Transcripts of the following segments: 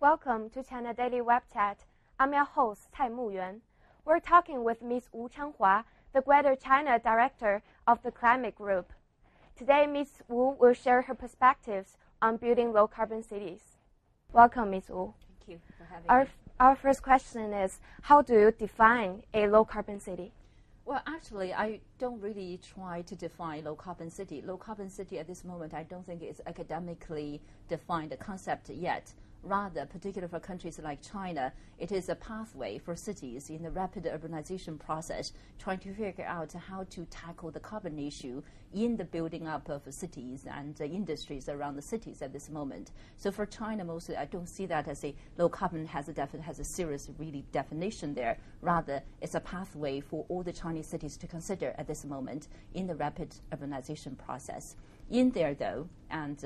Welcome to China Daily Web Chat. I'm your host, Cai Muyuan. We're talking with Ms. Wu Changhua, the Greater China Director of the Climate Group. Today, Ms. Wu will share her perspectives on building low-carbon cities. Welcome, Ms. Wu. Thank you for having me. Our first question is, how do you define a low-carbon city? Well, actually, I don't really try to define low-carbon city. Low-carbon city at this moment, I don't think it's academically defined a concept yet. Rather, particularly for countries like China, it is a pathway for cities in the rapid urbanization process, trying to figure out how to tackle the carbon issue in the building up of cities and industries around the cities at this moment. So for China, mostly, I don't see that as a low carbon has a serious really definition there. Rather, it's a pathway for all the Chinese cities to consider at this moment in the rapid urbanization process. In there, though, and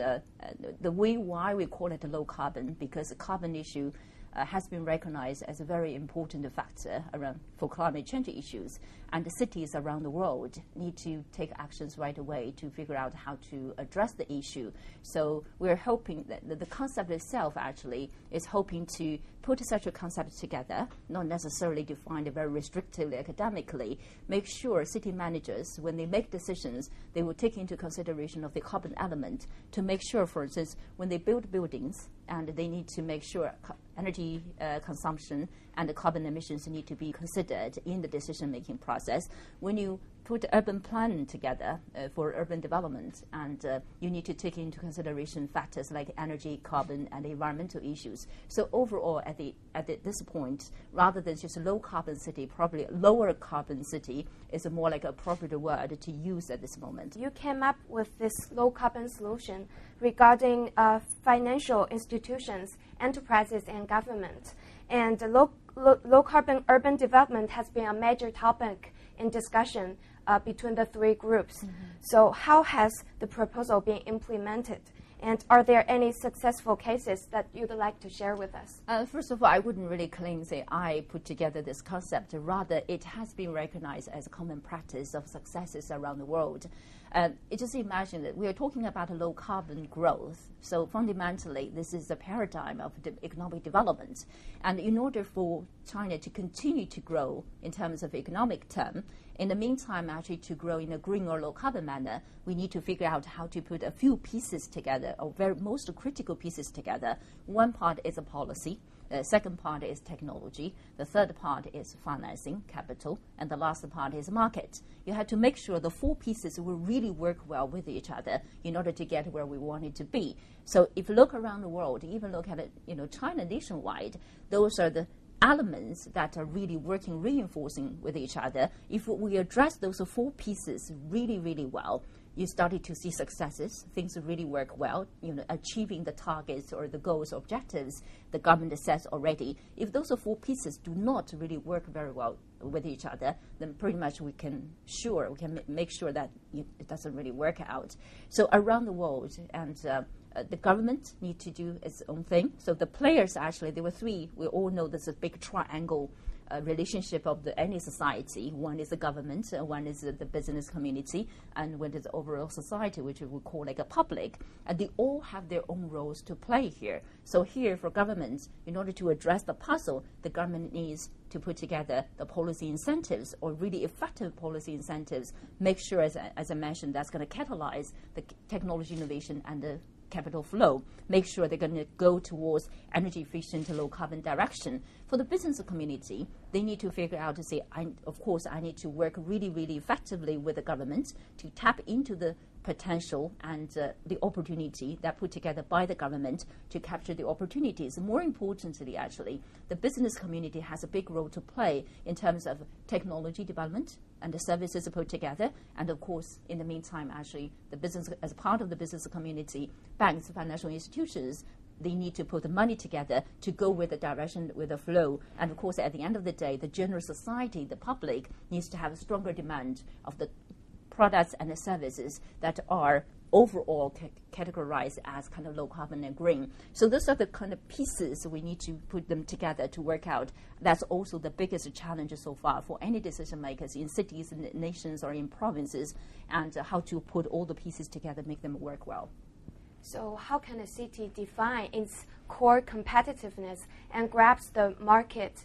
the way why we call it a low carbon, because the carbon issue has been recognized as a very important factor around for climate change issues, and the cities around the world need to take actions right away to figure out how to address the issue. So we're hoping that the concept itself actually is hoping to put such a concept together, not necessarily defined very restrictively academically, make sure city managers, when they make decisions, they will take into consideration of the carbon element to make sure, for instance, when they build buildings, and they need to make sure energy consumption and the carbon emissions need to be considered in the decision-making process. When you put urban planning together for urban development, and you need to take into consideration factors like energy, carbon, and environmental issues. So overall, at this point, rather than just a low-carbon city, probably lower-carbon city is a more like appropriate word to use at this moment. You came up with this low-carbon solution regarding financial institutions, enterprises, and government. And low-carbon urban development has been a major topic in discussion between the three groups. Mm-hmm. So how has the proposal been implemented? And are there any successful cases that you'd like to share with us? First of all, I wouldn't really claim, say, I put together this concept. Rather, it has been recognized as a common practice of successes around the world. Just imagine that we are talking about a low-carbon growth. So fundamentally, this is the paradigm of economic development. And in order for China to continue to grow in terms of economic term, in the meantime, actually, to grow in a green or low-carbon manner, we need to figure out how to put a few pieces together, or very most critical pieces together. One part is a policy. The second part is technology. The third part is financing, capital. And the last part is market. You have to make sure the four pieces will really work well with each other in order to get where we want it to be. So if you look around the world, even look at it, China nationwide, those are the elements that are really working, reinforcing with each other. If we address those four pieces really, really well, you started to see successes, things really work well, achieving the targets or the goals, objectives the government sets already. If those four pieces do not really work very well with each other, then pretty much we can make sure that it doesn't really work out. So around the world, and the government need to do its own thing. So the players, actually, there were three. We all know there's a big triangle relationship of any society. One is the government, one is the business community, and one is the overall society, which we would call like a public. And they all have their own roles to play here. So here for governments, in order to address the puzzle, the government needs to put together the policy incentives, or really effective policy incentives, make sure, as I mentioned, that's going to catalyze the technology innovation and the capital flow, make sure they're going to go towards energy efficient, low-carbon direction. For the business community, they need to figure out to say, of course, I need to work really, really effectively with the government to tap into the potential and the opportunity that put together by the government to capture the opportunities. More importantly, actually, the business community has a big role to play in terms of technology development and the services put together. And of course, in the meantime, actually, the business, as part of the business community, banks, financial institutions, they need to put the money together to go with the direction, with the flow. And of course, at the end of the day, the general society, the public, needs to have a stronger demand of the products and the services that are overall categorized as kind of low carbon and green. So those are the kind of pieces we need to put them together to work out. That's also the biggest challenge so far for any decision makers in cities, in nations, or in provinces, and how to put all the pieces together, make them work well. So how can a city define its core competitiveness and grasp the market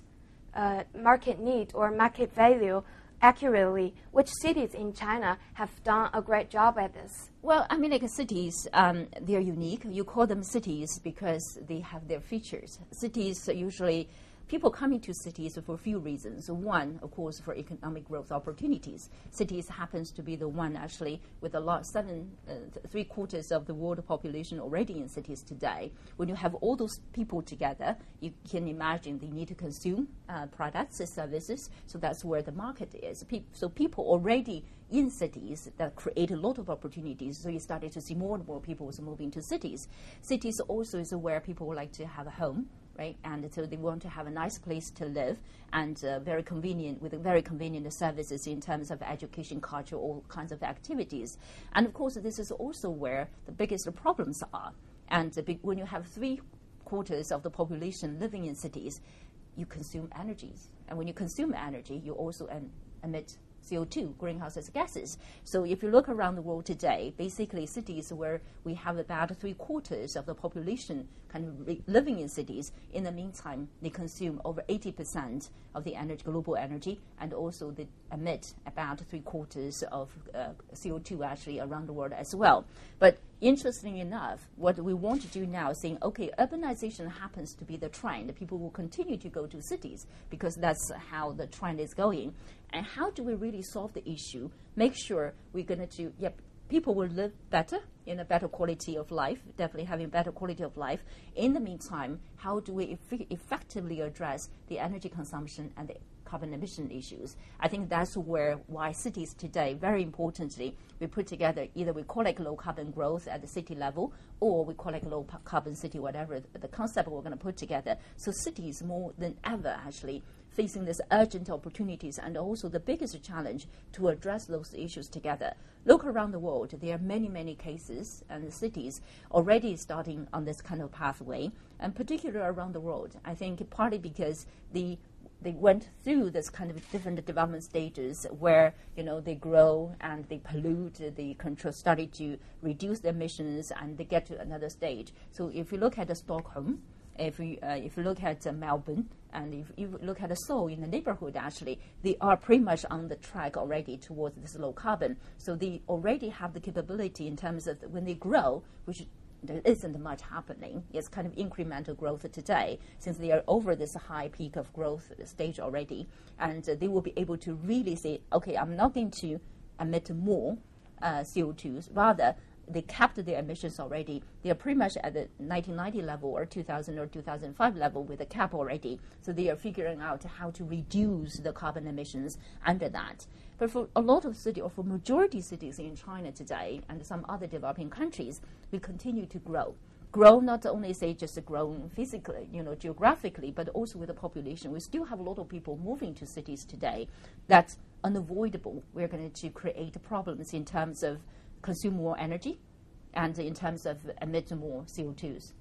need or market value accurately? Which cities in China have done a great job at this? Well, I mean, like cities, they're unique. You call them cities because they have their features. Cities usually, people come into cities for a few reasons. One, of course, for economic growth opportunities. Cities happens to be the one actually with a lot, 3/4 of the world population already in cities today. When you have all those people together, you can imagine they need to consume products and services. So that's where the market is. So people already in cities that create a lot of opportunities. So you started to see more and more people moving to cities. Cities also is where people like to have a home. Right? And so they want to have a nice place to live and very convenient, with very convenient services in terms of education, culture, all kinds of activities. And of course, this is also where the biggest problems are. And when you have 3/4 of the population living in cities, you consume energies. And when you consume energy, you also emit CO2, greenhouse gases. So if you look around the world today, basically cities where we have about 3/4 of the population kind of living in cities, in the meantime, they consume over 80% of the energy, global energy, and also they emit about 3/4 of CO2 actually around the world as well. But interestingly enough, what we want to do now is saying, okay, urbanization happens to be the trend. People will continue to go to cities because that's how the trend is going. And how do we really solve the issue? Make sure we're going to do, yep, people will live better, in a better quality of life, definitely having better quality of life. In the meantime, how do we effectively address the energy consumption and the carbon emission issues? I think that's why cities today, very importantly, we put together, either we call it low carbon growth at the city level, or we call it low carbon city, whatever the concept we're going to put together. So cities more than ever actually facing these urgent opportunities and also the biggest challenge to address those issues together. Look around the world, there are many, many cases and the cities already starting on this kind of pathway, and particularly around the world. I think partly because they went through this kind of different development stages where, you know, they grow and they pollute, they started to reduce their emissions and they get to another stage. So if you look at Stockholm, if you look at Melbourne, and if you look at Seoul in the neighborhood, actually, they are pretty much on the track already towards this low carbon. So they already have the capability in terms of when they grow, which there isn't much happening. It's kind of incremental growth today, since they are over this high peak of growth stage already. And they will be able to really say, okay, I'm not going to emit more CO2s, rather, they capped their emissions already. They are pretty much at the 1990 level or 2000 or 2005 level with a cap already. So they are figuring out how to reduce the carbon emissions under that. But for a lot of cities, or for majority cities in China today and some other developing countries, we continue to grow. Grow not only say just growing physically, you know, geographically, but also with the population. We still have a lot of people moving to cities today. That's unavoidable. We're going to create problems in terms of consume more energy and in terms of emit more CO2s.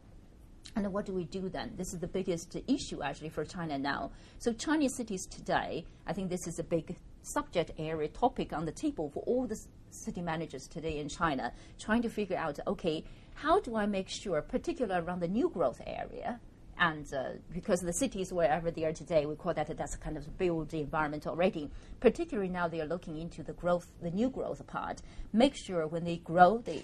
And what do we do then? This is the biggest issue actually for China now. So Chinese cities today, I think this is a big subject area topic on the table for all the city managers today in China, trying to figure out, okay, how do I make sure, particularly around the new growth area, and because the cities, wherever they are today, we call that's kind of built environment already. Particularly now they are looking into the growth, the new growth part. Make sure when they grow the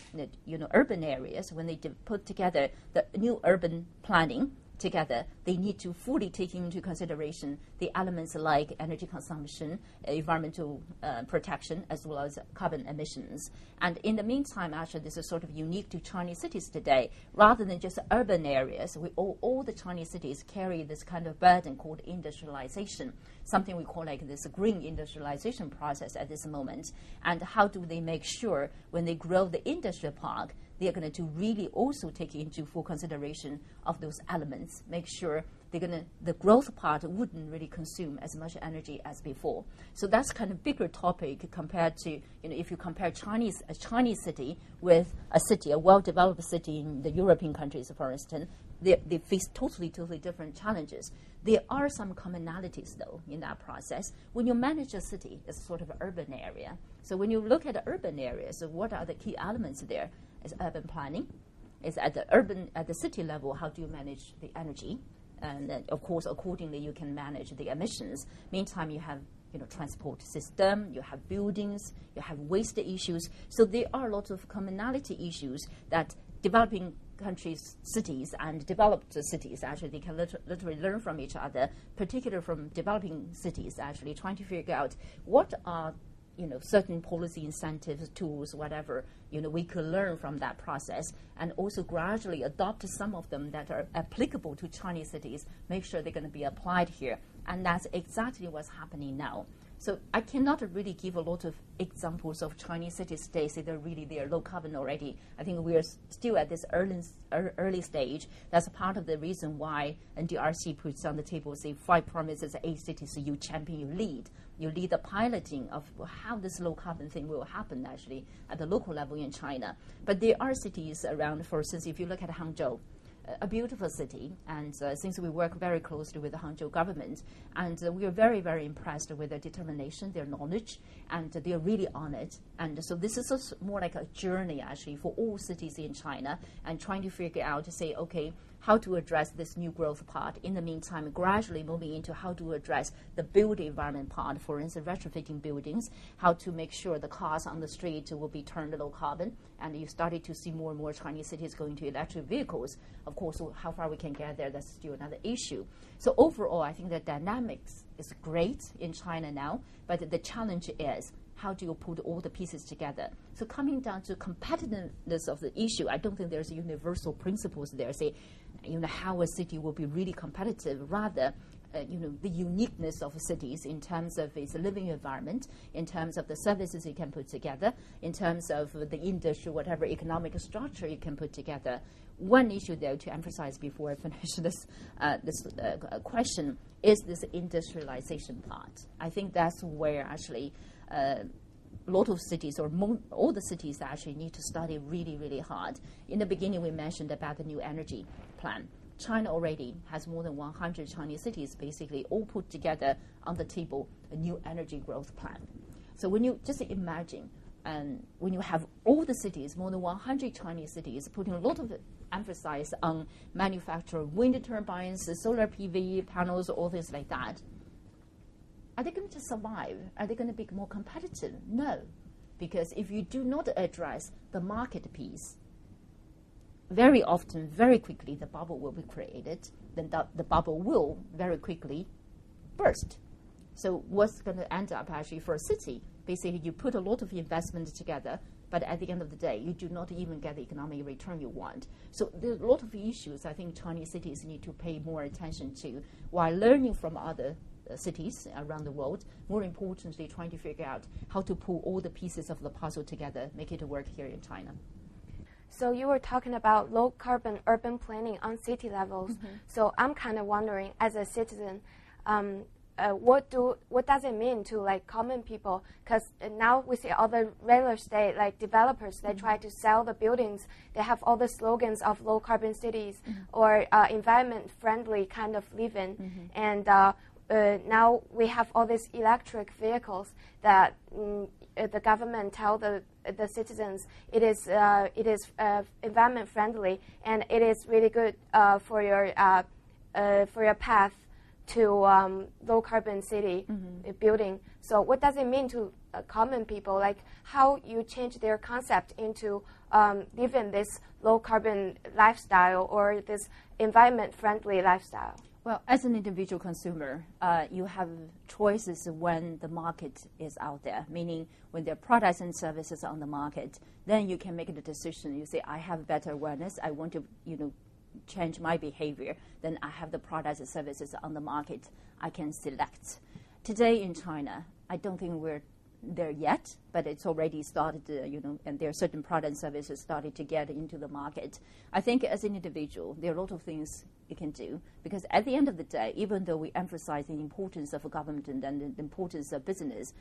urban areas, when they put together the new urban planning together, they need to fully take into consideration the elements like energy consumption, environmental protection, as well as carbon emissions. And in the meantime, actually, this is sort of unique to Chinese cities today. Rather than just urban areas, all the Chinese cities carry this kind of burden called industrialization, something we call like this green industrialization process at this moment. And how do they make sure when they grow the industrial park, they are going to really also take into full consideration of those elements, make sure the growth part wouldn't really consume as much energy as before. So that's kind of bigger topic compared to, if you compare a Chinese city with a well-developed city in the European countries, for instance, they face totally different challenges. There are some commonalities, though, in that process. When you manage a city, it's sort of an urban area. So when you look at urban areas, what are the key elements there? Is urban planning, is at the urban, at the city level, how do you manage the energy? And then, of course, accordingly, you can manage the emissions. Meantime, you have, you know, transport system, you have buildings, you have waste issues. So there are lots of commonality issues that developing countries, cities, and developed cities, actually, they can literally learn from each other, particularly from developing cities, actually, trying to figure out what are, you know, certain policy incentives, tools, whatever, you know, we could learn from that process, and also gradually adopt some of them that are applicable to Chinese cities, make sure they're going to be applied here. And that's exactly what's happening now. So I cannot really give a lot of examples of Chinese cities today, say they're really, they're low carbon already. I think we are still at this early stage. That's part of the reason why NDRC puts on the table, say, 5 promises, 8 cities you champion, you lead. You lead the piloting of how this low carbon thing will happen actually at the local level in China. But there are cities around, for instance, if you look at Hangzhou, a beautiful city, and since we work very closely with the Hangzhou government, and we are very, very impressed with their determination, their knowledge, and they are really on it. And so this is more like a journey actually for all cities in China, and trying to figure out to say, okay, how to address this new growth part. In the meantime, gradually moving into how to address the built environment part, for instance, retrofitting buildings, how to make sure the cars on the street will be turned low carbon. And you started to see more and more Chinese cities going to electric vehicles. Of course, how far we can get there, that's still another issue. So overall, I think the dynamics is great in China now, but the challenge is, how do you put all the pieces together? So coming down to competitiveness of the issue, I don't think there's universal principles there, say, you know, how a city will be really competitive. Rather, you know, the uniqueness of cities in terms of its living environment, in terms of the services you can put together, in terms of the industry, whatever economic structure you can put together. One issue, though, to emphasize before I finish this question is this industrialization part. I think that's where actually a lot of cities, or all the cities, actually need to study really, really hard. In the beginning, we mentioned about the new energy plan. China already has more than 100 Chinese cities basically all put together on the table a new energy growth plan. So when you just imagine, when you have all the cities, more than 100 Chinese cities, putting a lot of emphasis on manufacturing wind turbines, solar PV panels, all things like that, are they going to survive? Are they going to be more competitive? No, because if you do not address the market piece, very often, very quickly, the bubble will be created. Then the bubble will very quickly burst. So what's going to end up actually for a city? Basically, you put a lot of investment together, but at the end of the day, you do not even get the economic return you want. So there's a lot of issues I think Chinese cities need to pay more attention to, while learning from other cities around the world. More importantly, trying to figure out how to pull all the pieces of the puzzle together, make it work here in China. So you were talking about low-carbon urban planning on city levels. Mm-hmm. So I'm kind of wondering, as a citizen, what does it mean to like common people? Because now we see all the real estate like developers, they try to sell the buildings. They have all the slogans of low-carbon cities or environment-friendly kind of living, and now we have all these electric vehicles that the government tell the citizens it is environment friendly, and it is really good for your path to low carbon city building. So what does it mean to common people? Like how you change their concept into living this low carbon lifestyle or this environment friendly lifestyle? Well, as an individual consumer, you have choices when the market is out there, meaning when there are products and services on the market, then you can make the decision. You say, I have better awareness, I want to, you know, change my behavior, then I have the products and services on the market I can select. Today in China, I don't think we're there yet, but it's already started, you know, and there are certain products and services started to get into the market. I think as an individual, there are a lot of things you can do, because at the end of the day, even though we emphasize the importance of a government and the importance of business,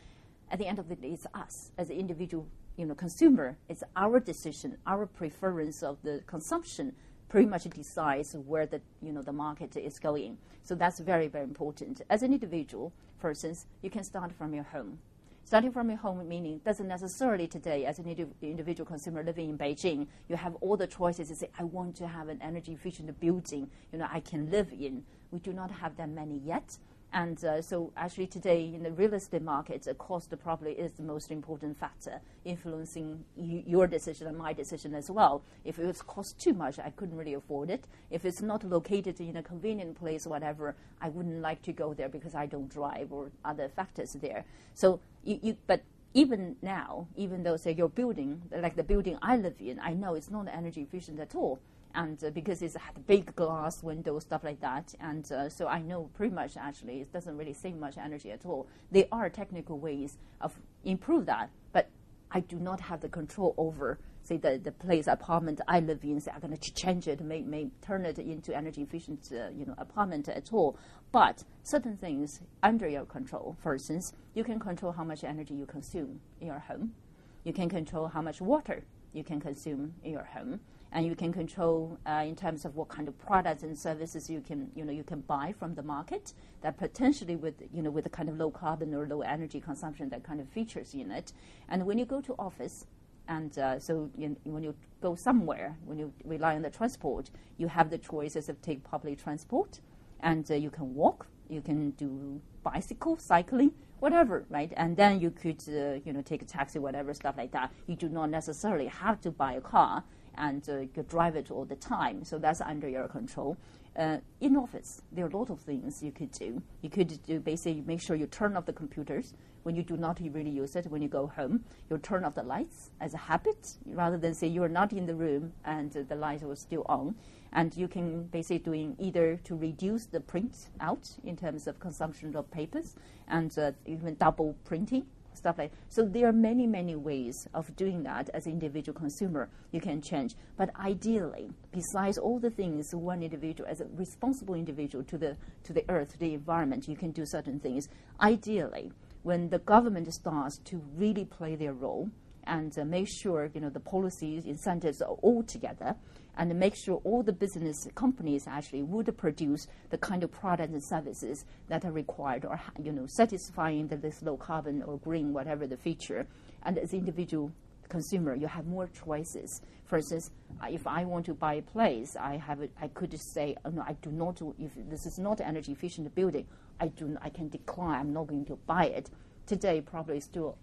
at the end of the day, it's us as an individual, you know, consumer. It's our decision, our preference of the consumption pretty much decides where the, you know, the market is going. So that's very, very important. As an individual, for instance, you can start from your home. Starting from your home, meaning doesn't necessarily today, as an individual consumer living in Beijing, you have all the choices to say, I want to have an energy efficient building, I can live in. We do not have that many yet. And so actually today in the real estate market, cost probably is the most important factor influencing your decision and my decision as well. If it was cost too much, I couldn't really afford it. If it's not located in a convenient place, whatever, I wouldn't like to go there because I don't drive or other factors there. So but even now, even though say your building, like the building I live in, I know it's not energy efficient at all. And because it's had big glass windows, stuff like that. And so I know pretty much actually it doesn't really save much energy at all. There are technical ways of improve that, but I do not have the control over, say, the place, apartment I live in. Say, I'm going to change it, may turn it into energy efficient apartment at all. But certain things under your control, for instance, you can control how much energy you consume in your home. You can control how much water you can consume in your home. And you can control in terms of what kind of products and services you can, you can buy from the market that potentially with, with a kind of low carbon or low energy consumption, that kind of features in it. And when you go to office, and so when you go somewhere, when you rely on the transport, you have the choices of take public transport, and you can walk, you can do bicycle, cycling, whatever, right? And then you could, take a taxi, whatever, stuff like that. You do not necessarily have to buy a car and you drive it all the time, so that's under your control. In office, there are a lot of things you could do. You could do basically make sure you turn off the computers when you do not really use it. When you go home, you turn off the lights as a habit, rather than say you're not in the room and the light was still on. And you can basically doing either to reduce the print out in terms of consumption of papers and even double printing. Stuff like so, there are many, many ways of doing that as an individual consumer. You can change, but ideally, besides all the things one individual, as a responsible individual to the earth, to the environment, you can do certain things. Ideally, when the government starts to really play their role and make sure the policies, incentives are all together, and make sure all the business companies actually would produce the kind of products and services that are required or satisfying this low carbon or green, whatever the feature. And as individual consumer, you have more choices. For instance, if I want to buy a place, I could say, oh, no, I do not. If this is not energy efficient building, I can decline. I'm not going to buy it today. Probably still,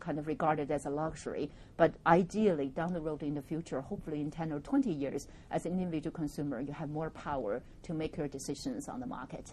kind of regarded as a luxury. But ideally, down the road in the future, hopefully in 10 or 20 years, as an individual consumer, you have more power to make your decisions on the market.